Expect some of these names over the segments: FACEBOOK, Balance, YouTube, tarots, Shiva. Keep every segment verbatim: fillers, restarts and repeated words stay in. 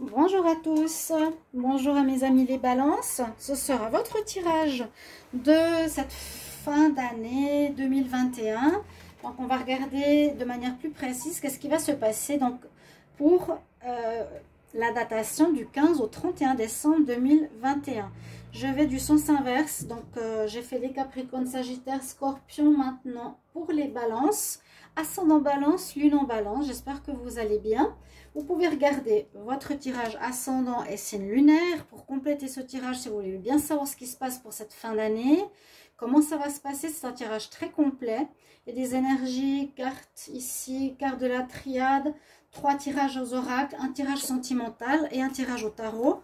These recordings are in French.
Bonjour à tous, bonjour à mes amis les balances, ce sera votre tirage de cette fin d'année deux mille vingt et un. Donc on va regarder de manière plus précise qu'est-ce qui va se passer donc pour euh, la datation du quinze au trente et un décembre deux mille vingt et un. Je vais du sens inverse, donc euh, j'ai fait les Capricornes, Sagittaire, Scorpion maintenant pour les balances. Ascendant balance, lune en balance, j'espère que vous allez bien. Vous pouvez regarder votre tirage ascendant et signe lunaire pour compléter ce tirage si vous voulez bien savoir ce qui se passe pour cette fin d'année. Comment ça va se passer, c'est un tirage très complet. Il y a des énergies, cartes ici, cartes de la triade, trois tirages aux oracles, un tirage sentimental et un tirage au tarot.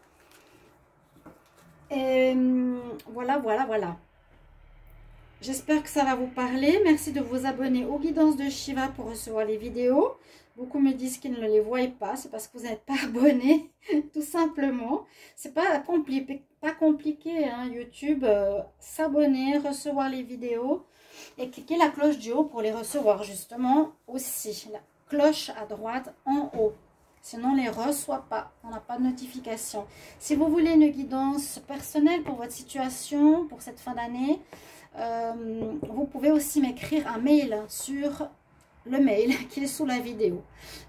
Et voilà, voilà, voilà. J'espère que ça va vous parler. Merci de vous abonner aux guidances de Shiva pour recevoir les vidéos. Beaucoup me disent qu'ils ne les voient pas. C'est parce que vous n'êtes pas abonné, tout simplement. C'est pas compli- pas compliqué, hein, YouTube. Euh, s'abonner, recevoir les vidéos et cliquer la cloche du haut pour les recevoir, justement, aussi. La cloche à droite, en haut. Sinon, on ne les reçoit pas. On n'a pas de notification. Si vous voulez une guidance personnelle pour votre situation, pour cette fin d'année, Euh, vous pouvez aussi m'écrire un mail sur le mail qui est sous la vidéo.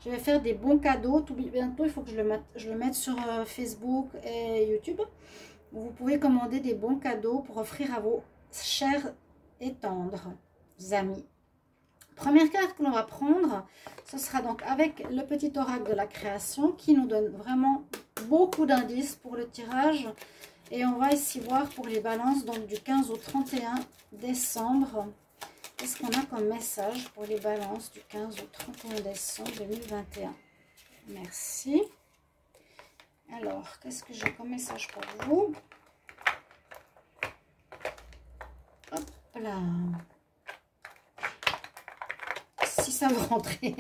Je vais faire des bons cadeaux tout bientôt. Il faut que je le mette, je le mette sur Facebook et YouTube. Vous pouvez commander des bons cadeaux pour offrir à vos chers et tendres amis. Première carte que l'on va prendre, ce sera donc avec le petit oracle de la création qui nous donne vraiment beaucoup d'indices pour le tirage. Et on va ici voir pour les balances, donc du quinze au trente et un décembre. Qu'est-ce qu'on a comme message pour les balances du quinze au trente et un décembre deux mille vingt et un? Merci. Alors, qu'est-ce que j'ai comme message pour vous? Hop là. Si ça veut rentrer.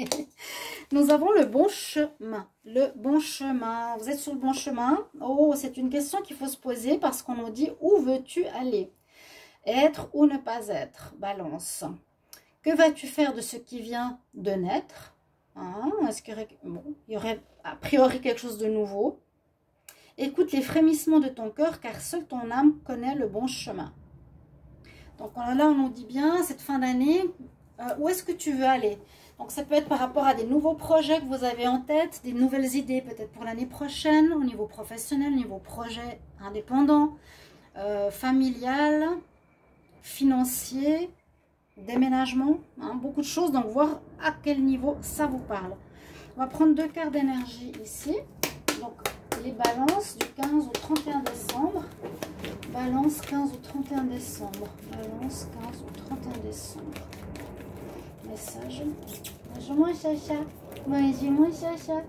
Nous avons le bon chemin, le bon chemin, vous êtes sur le bon chemin. Oh, c'est une question qu'il faut se poser parce qu'on nous dit où veux-tu aller? Être ou ne pas être, balance. Que vas-tu faire de ce qui vient de naître? Hein? Est-ce qu'il y aurait, bon, il y aurait a priori quelque chose de nouveau? Écoute les frémissements de ton cœur car seule ton âme connaît le bon chemin. Donc là, on nous dit bien, cette fin d'année, euh, où est-ce que tu veux aller? Donc, ça peut être par rapport à des nouveaux projets que vous avez en tête, des nouvelles idées peut-être pour l'année prochaine, au niveau professionnel, au niveau projet indépendant, euh, familial, financier, déménagement, hein, beaucoup de choses. Donc, voir à quel niveau ça vous parle. On va prendre deux cartes d'énergie ici. Donc, les balances du quinze au trente et un décembre. Balance quinze au trente et un décembre. Balance quinze au trente et un décembre. Message. Bonjour mon chacha. Bonjour mon chacha.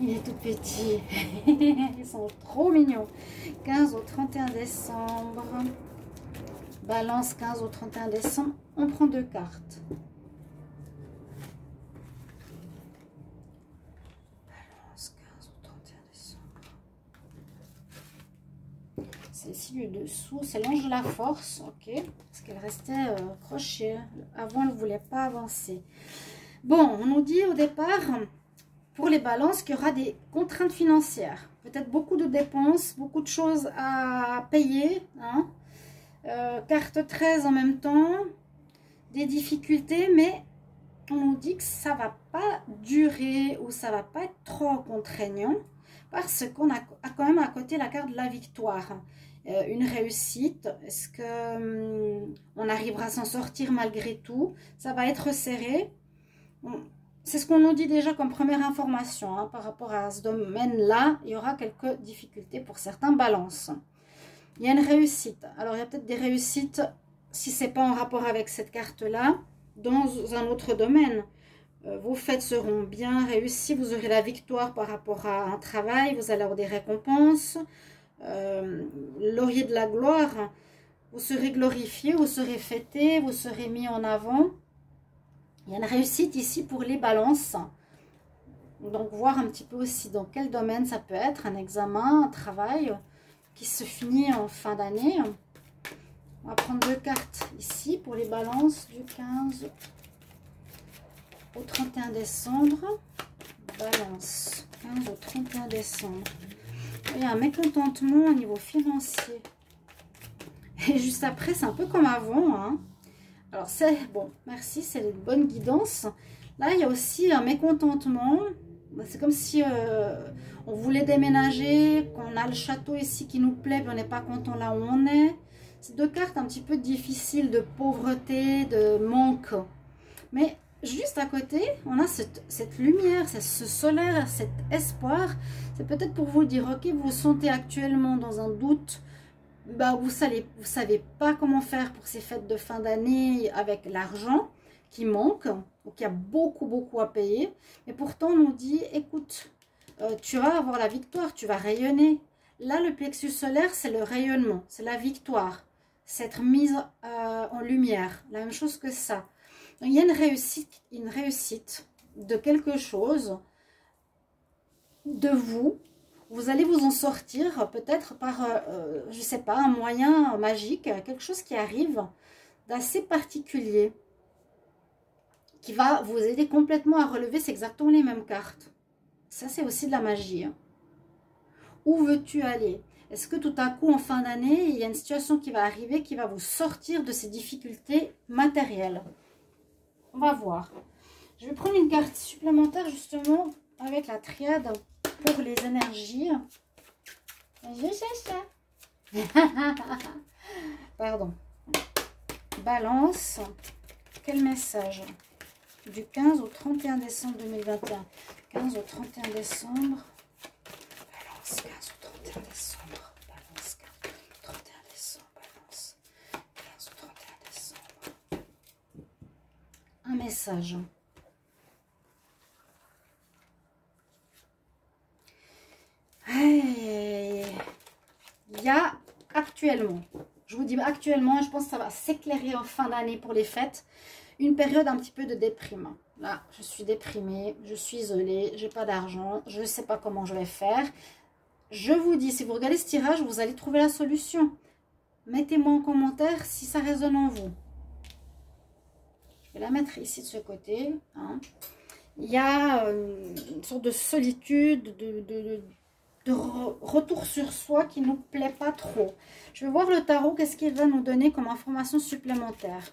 Il est tout petit. Ils sont trop mignons. quinze au trente et un décembre. Balance quinze au trente et un décembre. On prend deux cartes. Balance quinze au trente et un décembre. C'est ici du dessous. C'est l'ange de la force. Ok. Elle restait accrochée. Avant, elle ne voulait pas avancer. Bon, on nous dit au départ, pour les balances, qu'il y aura des contraintes financières. Peut-être beaucoup de dépenses, beaucoup de choses à payer. Hein. Euh, carte treize en même temps. Des difficultés, mais on nous dit que ça ne va pas durer ou ça ne va pas être trop contraignant. Parce qu'on a, a quand même à côté la carte de la victoire. Une réussite, est-ce que hum, on arrivera à s'en sortir malgré tout? Ça va être serré. C'est ce qu'on nous dit déjà comme première information, hein, par rapport à ce domaine-là. Il y aura quelques difficultés pour certains balances. Il y a une réussite. Alors, il y a peut-être des réussites, si ce n'est pas en rapport avec cette carte-là, dans un autre domaine. Vos fêtes seront bien réussies. Vous aurez la victoire par rapport à un travail. Vous allez avoir des récompenses. Euh, laurier de la gloire, vous serez glorifié, vous serez fêté, vous serez mis en avant. Il y a une réussite ici pour les balances. Donc, voir un petit peu aussi dans quel domaine ça peut être, un examen, un travail qui se finit en fin d'année. On va prendre deux cartes ici pour les balances du quinze au trente et un décembre. Balance. quinze au trente et un décembre. Il y a un mécontentement au niveau financier. Et juste après, c'est un peu comme avant. Hein. Alors, c'est bon, merci, c'est une bonne guidance. Là, il y a aussi un mécontentement. C'est comme si euh, on voulait déménager, qu'on a le château ici qui nous plaît, mais on n'est pas content là où on est. C'est deux cartes un petit peu difficiles de pauvreté, de manque. Mais juste à côté, on a cette, cette lumière, cette, ce solaire, cet espoir. C'est peut-être pour vous dire, ok, vous vous sentez actuellement dans un doute. Bah, vous savez, vous savez pas comment faire pour ces fêtes de fin d'année avec l'argent qui manque. Donc, il y a beaucoup, beaucoup à payer. Mais pourtant, on nous dit, écoute, euh, tu vas avoir la victoire, tu vas rayonner. Là, le plexus solaire, c'est le rayonnement, c'est la victoire. C'est être mise euh, en lumière. La même chose que ça. Donc, il y a une réussite, une réussite de quelque chose, de vous. Vous allez vous en sortir peut-être par, euh, je ne sais pas, un moyen magique, quelque chose qui arrive d'assez particulier, qui va vous aider complètement à relever, c'est exactement les mêmes cartes. Ça, c'est aussi de la magie. Où veux-tu aller? Est-ce que tout à coup, en fin d'année, il y a une situation qui va arriver, qui va vous sortir de ces difficultés matérielles? On va voir. Je vais prendre une carte supplémentaire, justement, avec la triade. Pour les énergies, je cherche ça. Pardon. Balance. Quel message? Du quinze au trente et un décembre deux mille vingt et un. quinze au trente et un décembre. Balance. quinze au trente et un décembre. Balance. quinze au trente et un décembre. Balance. quinze au trente et un décembre. Un message. Hey. Il y a actuellement, je vous dis actuellement, je pense que ça va s'éclairer en fin d'année pour les fêtes, une période un petit peu de déprime. Là, je suis déprimée, je suis isolée, j'ai pas d'argent, je ne sais pas comment je vais faire. Je vous dis, si vous regardez ce tirage, vous allez trouver la solution. Mettez-moi en commentaire si ça résonne en vous. Je vais la mettre ici de ce côté. Hein. Il y a euh, une sorte de solitude, de... de, de de re retour sur soi qui nous plaît pas trop. Je vais voir le tarot, qu'est-ce qu'il va nous donner comme information supplémentaire.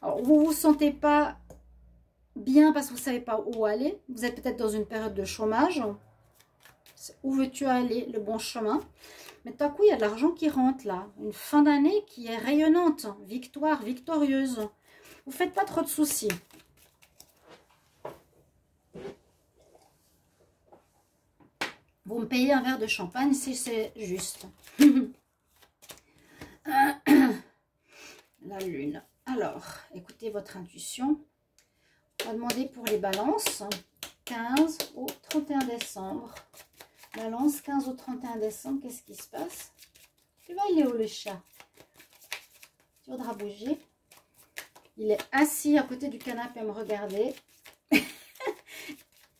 Alors, vous vous sentez pas bien parce que vous savez pas où aller. Vous êtes peut-être dans une période de chômage. Où veux-tu aller? Le bon chemin. Mais tout à coup, il y a de l'argent qui rentre là. Une fin d'année qui est rayonnante. Victoire, victorieuse. Vous faites pas trop de soucis. Vous me payez un verre de champagne si c'est juste. La lune. Alors, écoutez votre intuition. On va demander pour les balances. quinze au trente et un décembre. Balance, quinze au trente et un décembre. Qu'est-ce qui se passe? Tu vas, il est où le chat? Tu voudras bouger. Il est assis à côté du canapé à me regarder.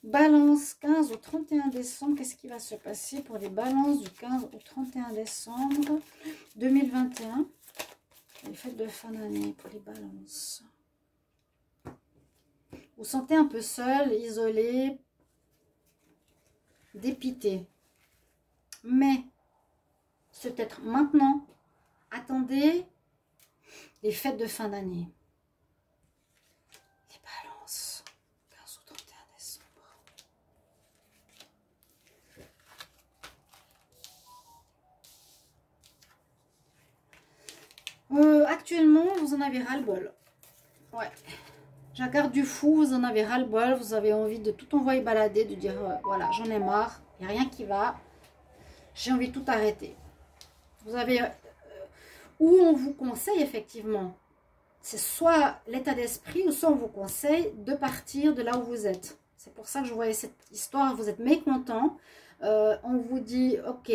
Balance, quinze au trente et un décembre. Qu'est-ce qui va se passer pour les balances du quinze au trente et un décembre deux mille vingt et un? Les fêtes de fin d'année pour les balances. Vous vous sentez un peu seul, isolé, dépité. Mais, c'est peut-être maintenant. Attendez les fêtes de fin d'année. Les balances. Euh, actuellement, vous en avez ras-le-bol. Ouais. La carte du fou, vous en avez ras-le-bol. Vous avez envie de tout envoyer balader, de dire, euh, voilà, j'en ai marre. Il n'y a rien qui va. J'ai envie de tout arrêter. Vous avez... Euh, où on vous conseille, effectivement. C'est soit l'état d'esprit, ou soit on vous conseille de partir de là où vous êtes. C'est pour ça que je voyais cette histoire. Vous êtes mécontent. Euh, on vous dit, ok...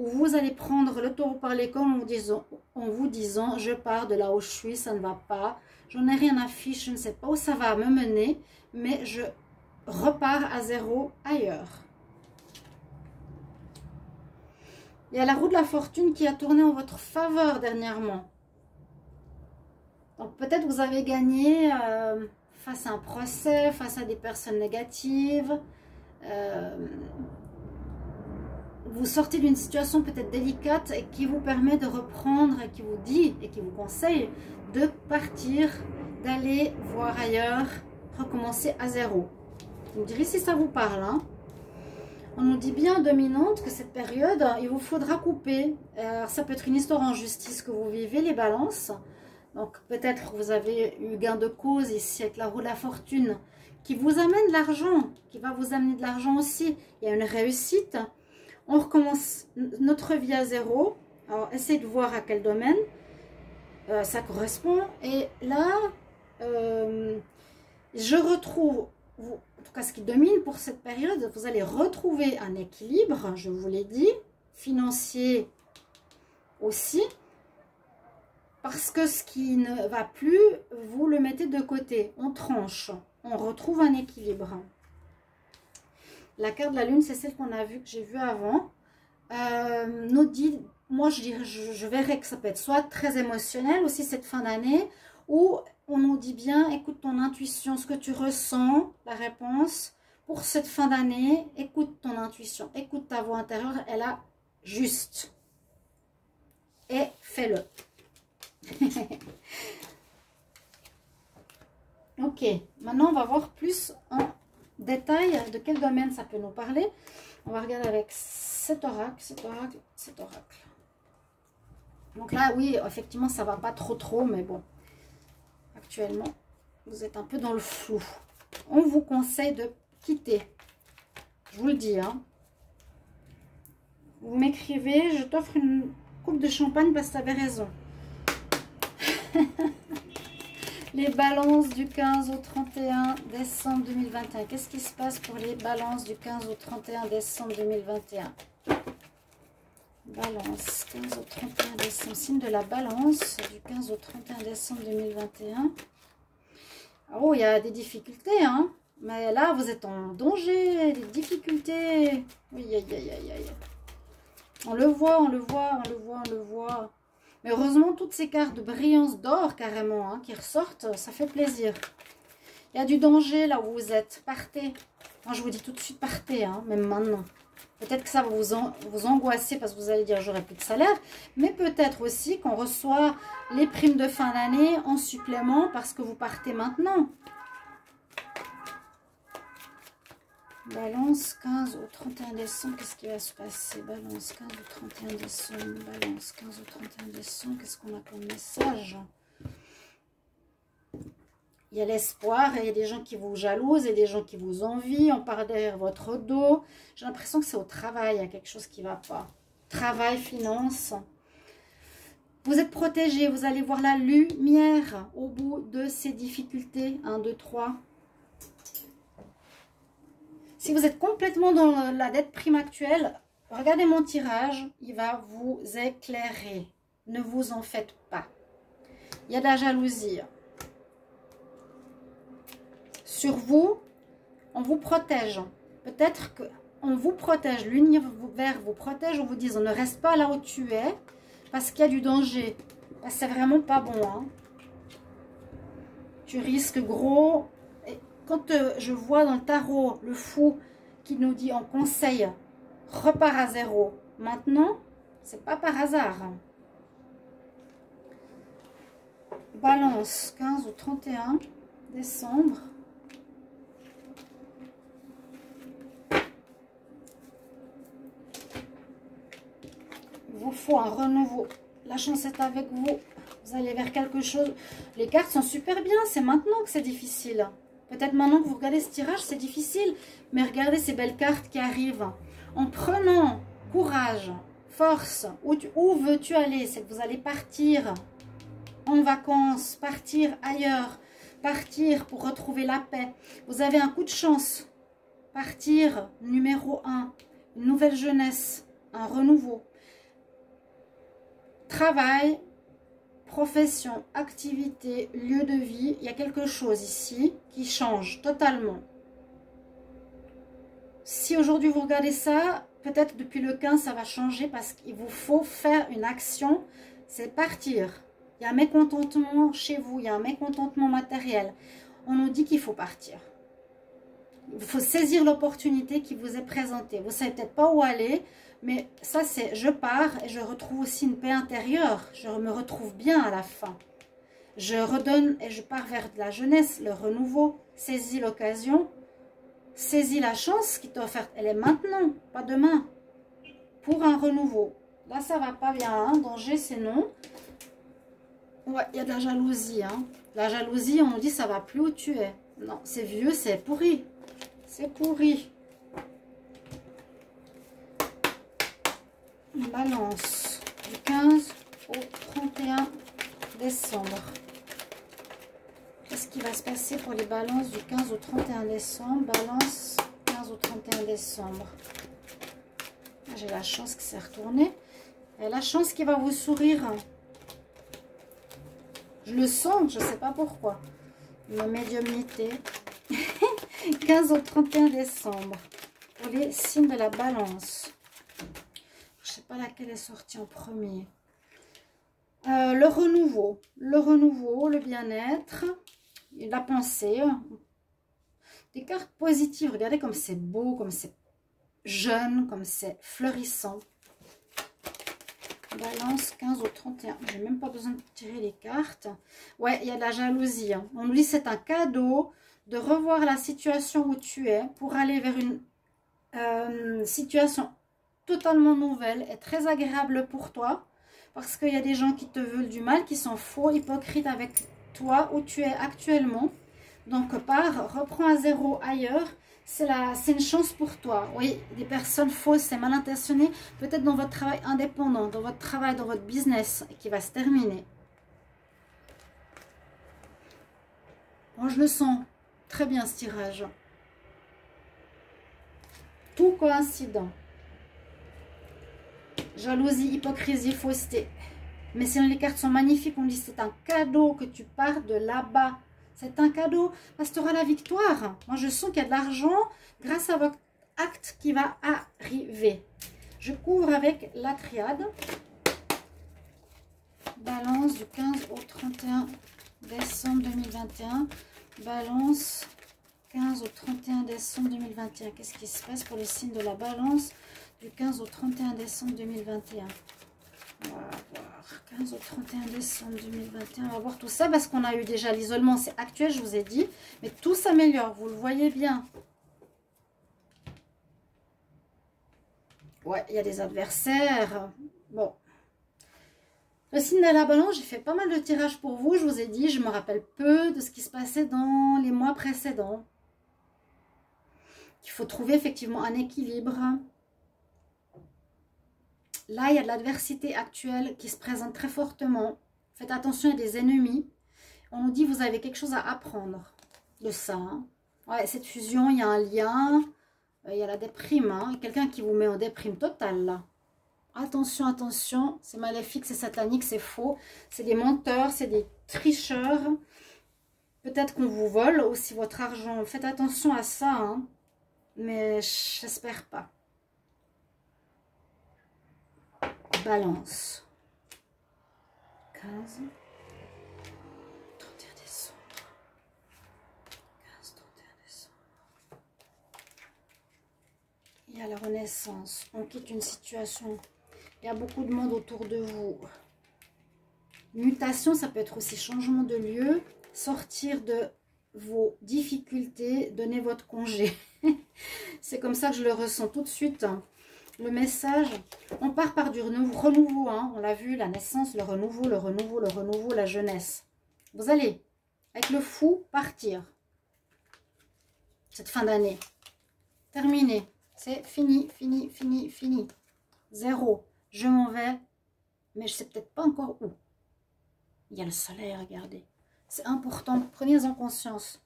Où vous allez prendre le taureau par les cornes en vous disant, en vous disant je pars de là où je suis, ça ne va pas, j'en ai rien à fiche, je ne sais pas où ça va me mener, mais je repars à zéro ailleurs. Il y a la roue de la fortune qui a tourné en votre faveur dernièrement. Donc peut-être vous avez gagné euh, face à un procès, face à des personnes négatives, euh, vous sortez d'une situation peut-être délicate et qui vous permet de reprendre et qui vous dit et qui vous conseille de partir, d'aller voir ailleurs, recommencer à zéro. Vous me direz si ça vous parle, hein. On nous dit bien, dominante, que cette période, il vous faudra couper. Alors, ça peut être une histoire en justice que vous vivez, les balances. Donc, peut-être vous avez eu gain de cause ici avec la roue de la fortune qui vous amène de l'argent, qui va vous amener de l'argent aussi. Il y a une réussite. On recommence notre vie à zéro. Alors, essayez de voir à quel domaine euh, ça correspond. Et là, euh, je retrouve... Vous, en tout cas ce qui domine pour cette période, vous allez retrouver un équilibre, je vous l'ai dit, financier aussi, parce que ce qui ne va plus, vous le mettez de côté, on tranche, on retrouve un équilibre. La carte de la lune, c'est celle qu'on a vue, que j'ai vue avant, euh, nous dit, moi je, dirais, je, je verrais que ça peut être soit très émotionnel aussi cette fin d'année, ou on nous dit bien, écoute ton intuition, ce que tu ressens, la réponse, pour cette fin d'année, écoute ton intuition, écoute ta voix intérieure, elle a juste. Et fais-le. Ok, maintenant on va voir plus en détail de quel domaine ça peut nous parler. On va regarder avec cet oracle, cet oracle, cet oracle. Donc là, oui, effectivement, ça ne va pas trop trop, mais bon. Actuellement, vous êtes un peu dans le flou. On vous conseille de quitter. Je vous le dis. Hein. Vous m'écrivez, je t'offre une coupe de champagne parce que tu avais raison. Les balances du quinze au trente et un décembre deux mille vingt et un. Qu'est-ce qui se passe pour les balances du quinze au trente et un décembre deux mille vingt et un? Balance, quinze au trente et un décembre, signe de la balance du quinze au trente et un décembre deux mille vingt et un. Oh, il y a des difficultés, hein, mais là, vous êtes en danger, des difficultés. Oui, aïe, aïe, aïe, aïe. On le voit, on le voit, on le voit, on le voit. Mais heureusement, toutes ces cartes de brillance d'or, carrément, hein, qui ressortent, ça fait plaisir. Il y a du danger là où vous êtes. Partez. Moi, je vous dis tout de suite, partez, hein, même maintenant. Peut-être que ça va vous, an, vous angoisser parce que vous allez dire j'aurai plus de salaire. Mais peut-être aussi qu'on reçoit les primes de fin d'année en supplément parce que vous partez maintenant. Balance quinze au trente et un décembre, qu'est-ce qui va se passer? Balance quinze au trente et un décembre, Balance quinze au trente et un décembre, qu'est-ce qu'on a comme message? Il y a l'espoir, il y a des gens qui vous jalousent, il y a des gens qui vous envient, on part derrière votre dos. J'ai l'impression que c'est au travail, il y a quelque chose qui ne va pas. Travail, finance. Vous êtes protégé, vous allez voir la lumière au bout de ces difficultés. un, deux, trois. Si vous êtes complètement dans la dette prime actuelle, regardez mon tirage, il va vous éclairer. Ne vous en faites pas. Il y a de la jalousie. Sur vous, on vous protège. Peut-être qu'on vous protège, l'univers vous protège en vous disant ne reste pas là où tu es parce qu'il y a du danger. Bah, c'est vraiment pas bon. Hein. Tu risques gros. Et quand euh, je vois dans le tarot le fou qui nous dit en conseil repars à zéro, maintenant, c'est pas par hasard. Balance quinze au trente et un décembre. Il vous faut un renouveau. La chance est avec vous. Vous allez vers quelque chose. Les cartes sont super bien. C'est maintenant que c'est difficile. Peut-être maintenant que vous regardez ce tirage, c'est difficile. Mais regardez ces belles cartes qui arrivent. En prenant courage, force, où, où veux-tu aller? C'est que vous allez partir en vacances, partir ailleurs, partir pour retrouver la paix. Vous avez un coup de chance. Partir, numéro un. Une nouvelle jeunesse, un renouveau. Travail, profession, activité, lieu de vie, il y a quelque chose ici qui change totalement. Si aujourd'hui vous regardez ça, peut-être depuis le quinze ça va changer parce qu'il vous faut faire une action, c'est partir. Il y a un mécontentement chez vous, il y a un mécontentement matériel. On nous dit qu'il faut partir. Il faut saisir l'opportunité qui vous est présentée. Vous ne savez peut-être pas où aller, mais ça c'est je pars et je retrouve aussi une paix intérieure. Je me retrouve bien à la fin. Je redonne et je pars vers de la jeunesse, le renouveau. Saisis l'occasion, saisis la chance qui t'est offerte. Elle est maintenant, pas demain, pour un renouveau. Là ça ne va pas bien, hein? Danger c'est non. Ouais, il y a de la jalousie. Hein? La jalousie, on dit ça ne va plus où tu es. Non, c'est vieux, c'est pourri. C'est pourri. Balance du quinze au trente et un décembre. Qu'est-ce qui va se passer pour les balances du quinze au trente et un décembre? Balance quinze au trente et un décembre. J'ai la chance qui s'est retournée. Et la chance qui va vous sourire. Je le sens, je ne sais pas pourquoi. Ma médiumnité. quinze au trente et un décembre. Pour les signes de la balance. Je ne sais pas laquelle est sortie en premier. Euh, le renouveau. Le renouveau, le bien-être, la pensée. Des cartes positives. Regardez comme c'est beau, comme c'est jeune, comme c'est fleurissant. Balance quinze au trente et un. J'ai même pas besoin de tirer les cartes. Ouais, il y a de la jalousie. Hein. On nous dit c'est un cadeau de revoir la situation où tu es pour aller vers une euh, situation totalement nouvelle et très agréable pour toi. Parce qu'il y a des gens qui te veulent du mal, qui sont faux, hypocrites avec toi où tu es actuellement. Donc, pars, reprends à zéro ailleurs. C'est une chance pour toi. Oui, des personnes fausses et mal intentionnées, peut-être dans votre travail indépendant, dans votre travail, dans votre business, qui va se terminer. Bon, je le sens très bien ce tirage. Tout coïncident. Jalousie, hypocrisie, fausseté. Mais sinon, les cartes sont magnifiques. On dit c'est un cadeau que tu pars de là-bas. C'est un cadeau, parce que tu auras la victoire. Moi, je sens qu'il y a de l'argent grâce à votre acte qui va arriver. Je couvre avec la triade. Balance du quinze au trente et un décembre deux mille vingt et un. Balance quinze au trente et un décembre deux mille vingt et un. Qu'est-ce qui se passe pour le signe de la balance du quinze au trente et un décembre deux mille vingt et un? On va voir quinze au trente et un décembre deux mille vingt et un. On va voir tout ça parce qu'on a eu déjà l'isolement. C'est actuel, je vous ai dit. Mais tout s'améliore. Vous le voyez bien. Ouais, il y a des adversaires. Bon. Le signe de la balance, j'ai fait pas mal de tirages pour vous. Je vous ai dit, je me rappelle peu de ce qui se passait dans les mois précédents. Il faut trouver effectivement un équilibre. Là, il y a de l'adversité actuelle qui se présente très fortement. Faites attention, il y a des ennemis. On nous dit vous avez quelque chose à apprendre de ça. Hein. Ouais, cette fusion, il y a un lien. Il y a la déprime. Hein. Quelqu'un qui vous met en déprime totale, là. Attention, attention. C'est maléfique, c'est satanique, c'est faux. C'est des menteurs, c'est des tricheurs. Peut-être qu'on vous vole aussi votre argent. Faites attention à ça. Hein. Mais j'espère pas. Balance quinze, trente et un décembre, quinze, trente et un décembre, il y a la renaissance, on quitte une situation, il y a beaucoup de monde autour de vous, mutation, ça peut être aussi changement de lieu, sortir de vos difficultés, donner votre congé, c'est comme ça que je le ressens tout de suite. Le message, on part par du renouveau, hein. On l'a vu, la naissance, le renouveau, le renouveau, le renouveau, la jeunesse. Vous allez, avec le fou, partir. Cette fin d'année. Terminé. C'est fini, fini, fini, fini. Zéro. Je m'en vais, mais je ne sais peut-être pas encore où. Il y a le soleil, regardez. C'est important, prenez-en conscience.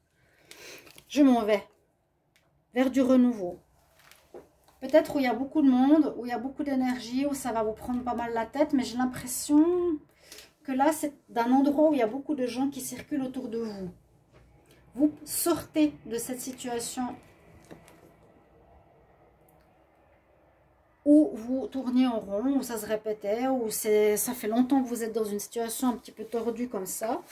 Je m'en vais vers du renouveau. Peut-être où il y a beaucoup de monde, où il y a beaucoup d'énergie, où ça va vous prendre pas mal la tête. Mais j'ai l'impression que là, c'est d'un endroit où il y a beaucoup de gens qui circulent autour de vous. Vous sortez de cette situation où vous tournez en rond, où ça se répétait, où ça fait longtemps que vous êtes dans une situation un petit peu tordue comme ça.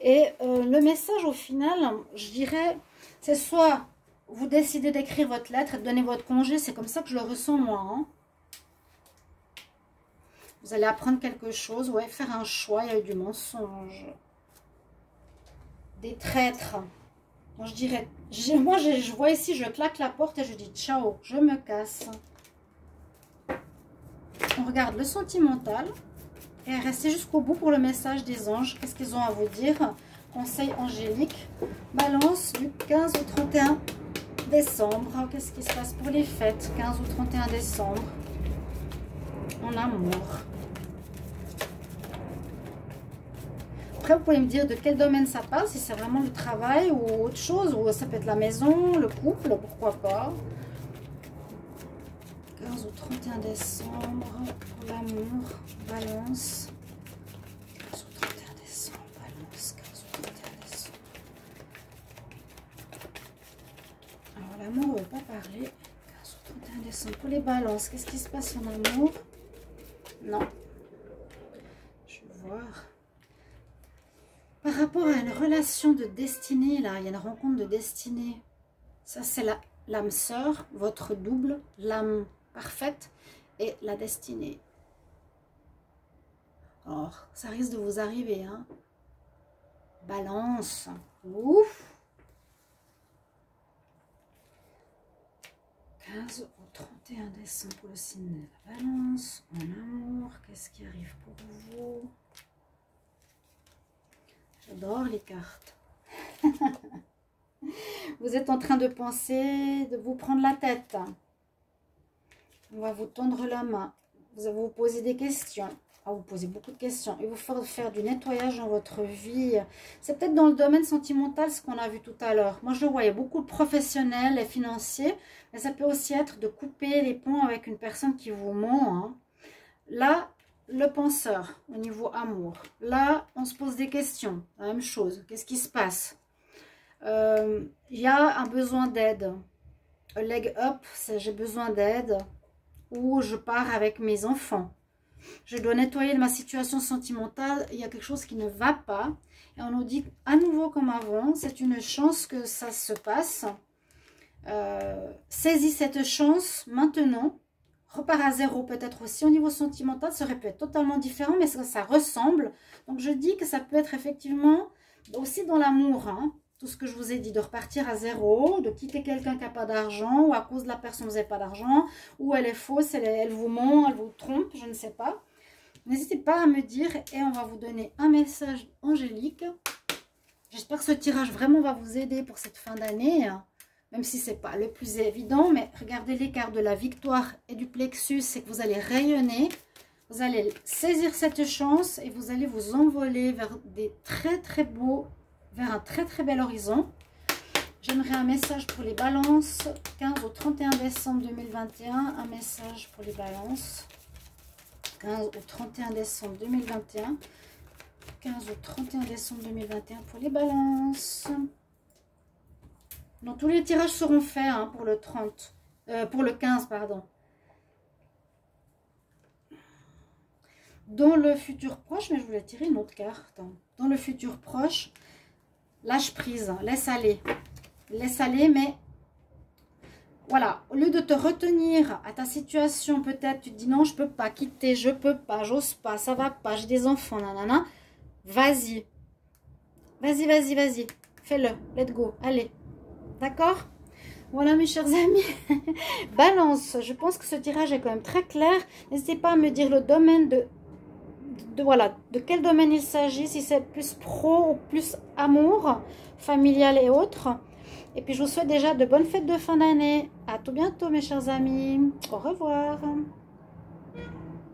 Et euh, le message au final, je dirais, c'est soit vous décidez d'écrire votre lettre et de donner votre congé. C'est comme ça que je le ressens moi. Hein. Vous allez apprendre quelque chose. Ouais, faire un choix. Il y a eu du mensonge. Des traîtres. Moi, je dirais... Moi, je, je vois ici, je claque la porte et je dis ciao. Je me casse. On regarde le sentimental. Et restez jusqu'au bout pour le message des anges. Qu'est-ce qu'ils ont à vous dire? Conseil angélique. Balance du quinze au trente et un décembre. Qu'est-ce qui se passe pour les fêtes? quinze au trente et un décembre. En amour. Après, vous pouvez me dire de quel domaine ça parle, si c'est vraiment le travail ou autre chose, ou ça peut être la maison, le couple, pourquoi pas. quinze au trente et un décembre, pour l'amour, Balance. quinze au trente et un décembre, Balance, quinze au trente et un décembre. Alors, l'amour, on ne va pas parler. quinze au trente et un décembre, pour les balances, qu'est-ce qui se passe en amour? Non. Je vais voir. Par rapport à une relation de destinée, là, il y a une rencontre de destinée. Ça, c'est l'âme sœur, votre double, l'âme parfaite et la destinée. Or, ça risque de vous arriver, hein. Balance. Ouf. quinze au trente et un décembre pour le signe de la balance. En amour, qu'est-ce qui arrive pour vous? J'adore les cartes. Vous êtes en train de penser, de vous prendre la tête. On va vous tendre la main. Vous allez vous poser des questions. Ah, vous posez beaucoup de questions. Et vous faire, faire du nettoyage dans votre vie. C'est peut-être dans le domaine sentimental ce qu'on a vu tout à l'heure. Moi, je le voyais beaucoup de professionnels et financiers. Mais ça peut aussi être de couper les ponts avec une personne qui vous ment. Hein. Là, le penseur au niveau amour. Là, on se pose des questions. La même chose. Qu'est-ce qui se passe? Euh, y a un besoin d'aide. A leg up, c'est j'ai besoin d'aide. Ou je pars avec mes enfants. Je dois nettoyer ma situation sentimentale. Il y a quelque chose qui ne va pas. Et on nous dit à nouveau comme avant, c'est une chance que ça se passe. Euh, saisis cette chance maintenant. Repart à zéro peut-être aussi. Au niveau sentimental, ça aurait pu être totalement différent, mais ça, ça ressemble. Donc, je dis que ça peut être effectivement aussi dans l'amour. Hein, tout ce que je vous ai dit, de repartir à zéro, de quitter quelqu'un qui n'a pas d'argent, ou à cause de la personne, vous n'avez pas d'argent, ou elle est fausse, elle, elle vous ment, elle vous trompe, je ne sais pas. N'hésitez pas à me dire et on va vous donner un message angélique. J'espère que ce tirage vraiment va vous aider pour cette fin d'année. Même si ce n'est pas le plus évident, mais regardez l'écart de la victoire et du plexus, c'est que vous allez rayonner, vous allez saisir cette chance et vous allez vous envoler vers des très très beaux, vers un très très bel horizon. J'aimerais un message pour les balances, quinze au trente et un décembre deux mille vingt et un, un message pour les balances, quinze au trente et un décembre deux mille vingt et un, quinze au trente et un décembre deux mille vingt et un pour les balances. Donc tous les tirages seront faits hein, pour le trente, euh, pour le quinze, pardon. Dans le futur proche, mais je voulais tirer une autre carte. Hein. Dans le futur proche, lâche prise, hein, laisse aller, laisse aller, mais voilà. Au lieu de te retenir à ta situation, peut-être tu te dis non, je peux pas quitter, je peux pas, j'ose pas, ça va pas, j'ai des enfants, nanana. Vas-y, vas-y, vas-y, vas-y, fais-le, let's go, allez. D'accord? Voilà mes chers amis. Balance, je pense que ce tirage est quand même très clair. N'hésitez pas à me dire le domaine de, de, de voilà, de quel domaine il s'agit, si c'est plus pro ou plus amour, familial et autres. Et puis je vous souhaite déjà de bonnes fêtes de fin d'année. À tout bientôt mes chers amis. Au revoir.